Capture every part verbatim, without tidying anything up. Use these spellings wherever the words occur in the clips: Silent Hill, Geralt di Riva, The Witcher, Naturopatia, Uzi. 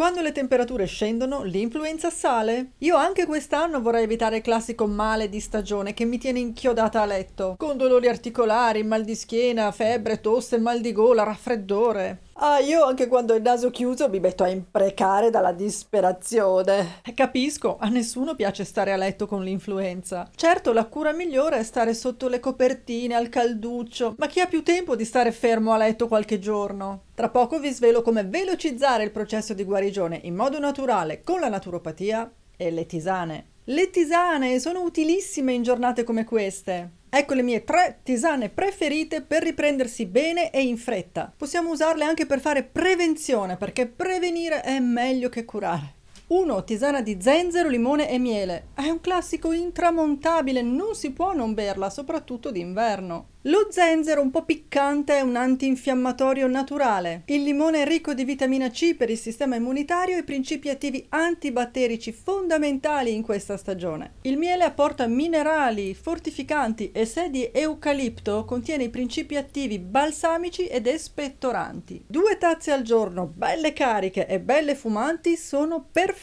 Quando le temperature scendono, l'influenza sale. Io anche quest'anno vorrei evitare il classico male di stagione che mi tiene inchiodata a letto, con dolori articolari, mal di schiena, febbre, tosse, mal di gola, raffreddore. Ah, io anche quando ho il naso chiuso mi metto a imprecare dalla disperazione. Capisco, a nessuno piace stare a letto con l'influenza. Certo, la cura migliore è stare sotto le copertine, al calduccio, ma chi ha più tempo di stare fermo a letto qualche giorno? Tra poco vi svelo come velocizzare il processo di guarigione in modo naturale con la naturopatia e le tisane. Le tisane sono utilissime in giornate come queste. Ecco le mie tre tisane preferite per riprendersi bene e in fretta. Possiamo usarle anche per fare prevenzione, perché prevenire è meglio che curare. uno Tisana di zenzero, limone e miele. È un classico intramontabile, non si può non berla, soprattutto d'inverno. Lo zenzero un po' piccante è un antinfiammatorio naturale. Il limone è ricco di vitamina C per il sistema immunitario e principi attivi antibatterici fondamentali in questa stagione. Il miele apporta minerali, fortificanti e se di eucalipto contiene i principi attivi balsamici ed espettoranti. Due tazze al giorno, belle cariche e belle fumanti, sono perfette.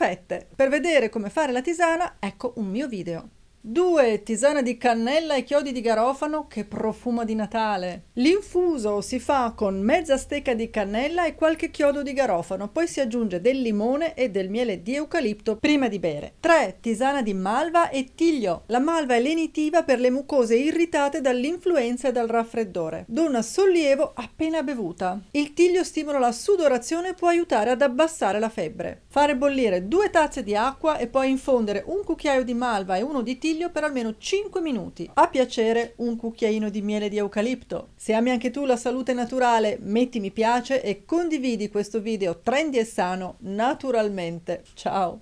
Per vedere come fare la tisana, ecco un mio video. due Tisana di cannella e chiodi di garofano che profuma di Natale. L'infuso si fa con mezza stecca di cannella e qualche chiodo di garofano, poi si aggiunge del limone e del miele di eucalipto prima di bere. tre Tisana di malva e tiglio. La malva è lenitiva per le mucose irritate dall'influenza e dal raffreddore. Dona sollievo appena bevuta. Il tiglio stimola la sudorazione e può aiutare ad abbassare la febbre. Fare bollire due tazze di acqua e poi infondere un cucchiaio di malva e uno di tiglio per almeno cinque minuti. A piacere un cucchiaino di miele di eucalipto. Se ami anche tu la salute naturale, metti mi piace e condividi questo video trendy e sano naturalmente. Ciao!